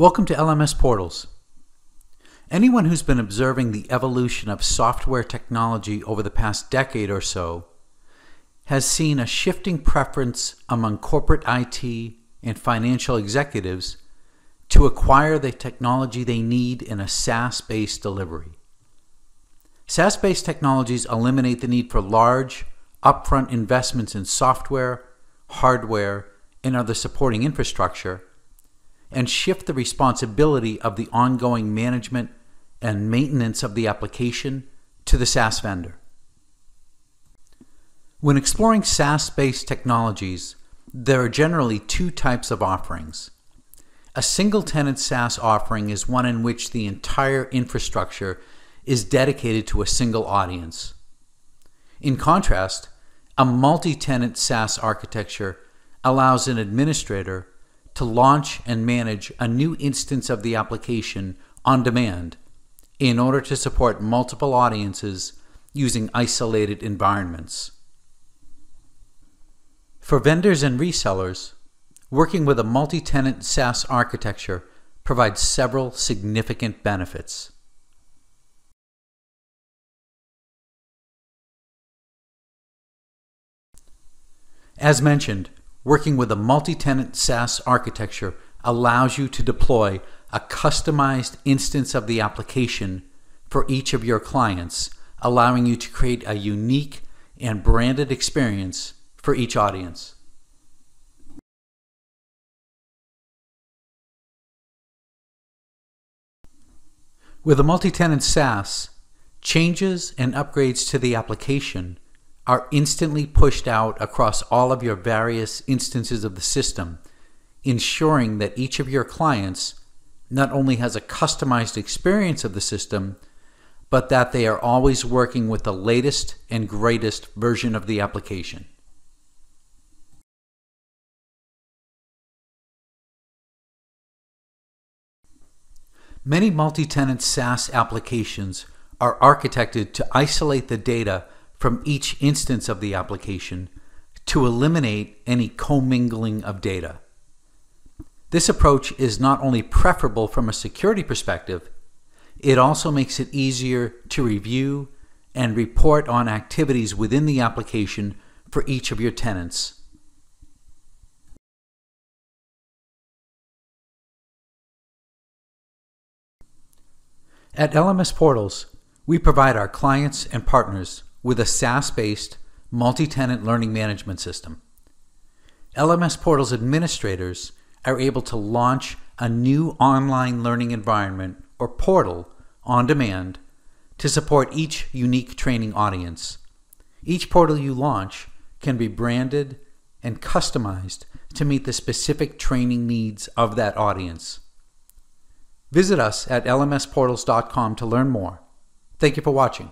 Welcome to LMS Portals. Anyone who's been observing the evolution of software technology over the past decade or so has seen a shifting preference among corporate IT and financial executives to acquire the technology they need in a SaaS-based delivery. SaaS-based technologies eliminate the need for large, upfront investments in software, hardware, and other supporting infrastructure, and shift the responsibility of the ongoing management and maintenance of the application to the SaaS vendor. When exploring SaaS-based technologies, there are generally two types of offerings. A single-tenant SaaS offering is one in which the entire infrastructure is dedicated to a single audience. In contrast, a multi-tenant SaaS architecture allows an administrator to launch and manage a new instance of the application on demand in order to support multiple audiences using isolated environments. For vendors and resellers, working with a multi-tenant SaaS architecture provides several significant benefits. As mentioned, working with a multi-tenant SaaS architecture allows you to deploy a customized instance of the application for each of your clients, allowing you to create a unique and branded experience for each audience. With a multi-tenant SaaS, changes and upgrades to the application are instantly pushed out across all of your various instances of the system, ensuring that each of your clients not only has a customized experience of the system, but that they are always working with the latest and greatest version of the application. Many multi-tenant SaaS applications are architected to isolate the data from each instance of the application to eliminate any commingling of data. This approach is not only preferable from a security perspective, it also makes it easier to review and report on activities within the application for each of your tenants. At LMS Portals, we provide our clients and partners with a SaaS-based multi-tenant learning management system. LMS Portals administrators are able to launch a new online learning environment or portal on demand to support each unique training audience. Each portal you launch can be branded and customized to meet the specific training needs of that audience. Visit us at lmsportals.com to learn more. Thank you for watching.